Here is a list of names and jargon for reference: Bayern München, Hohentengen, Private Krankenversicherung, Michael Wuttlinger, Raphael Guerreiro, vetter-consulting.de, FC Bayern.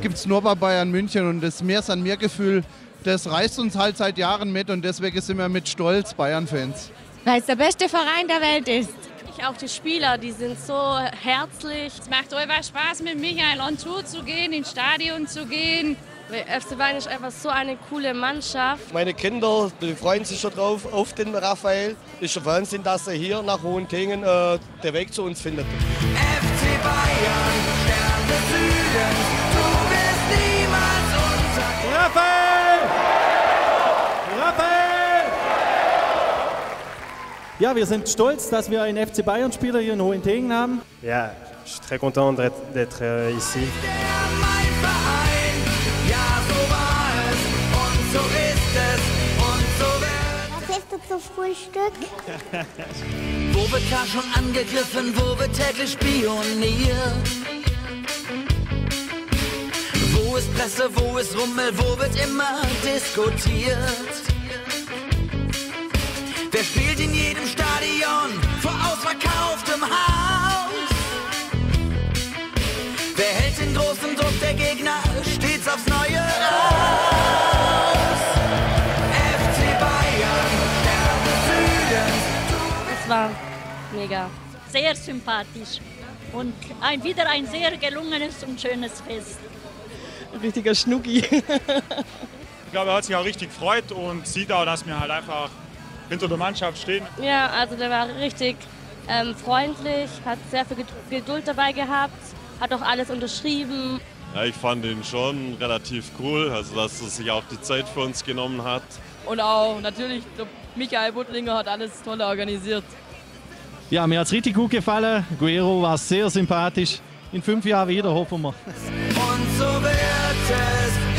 Das gibt es nur bei Bayern München und das Mehr-San-Mehr-Gefühl, das reißt uns halt seit Jahren mit und deswegen sind wir mit Stolz Bayern-Fans. Weil es der beste Verein der Welt ist. Auch die Spieler, die sind so herzlich. Es macht einfach Spaß, mit Michael on Tour zu gehen, ins Stadion zu gehen. FC Bayern ist einfach so eine coole Mannschaft. Meine Kinder, die freuen sich schon drauf auf den Raphael. Ist schon Wahnsinn, dass er hier nach Hohentengen den Weg zu uns findet. FC Bayern, Stern des Südens, du wirst niemals untergehen. Raphael! Raphael! Ja, wir sind stolz, dass wir einen FC Bayern-Spieler hier in Hohentengen haben. Ja, ich bin sehr content d'être ici. Frühstück. Wo wird da schon angegriffen, wo wird täglich spioniert? Wo ist Presse, wo ist Rummel, wo wird immer diskutiert? Wer spielt in jedem Stadion vor ausverkauftem Haus? Wer hält den großen Druck der Gegner stets aufs Neue aus? War mega. Sehr sympathisch und wieder ein sehr gelungenes und schönes Fest. Ein richtiger Schnucki. Ich glaube, er hat sich auch richtig gefreut und sieht auch, dass wir halt einfach hinter der Mannschaft stehen. Ja, also der war richtig freundlich, hat sehr viel Geduld dabei gehabt, hat auch alles unterschrieben. Ja, ich fand ihn schon relativ cool, also dass er sich auch die Zeit für uns genommen hat. Und auch natürlich Michael Wuttlinger hat alles toll organisiert. Ja, mir hat es richtig gut gefallen. Guerreiro war sehr sympathisch. In 5 Jahren wieder, hoffen wir. Und so wird es.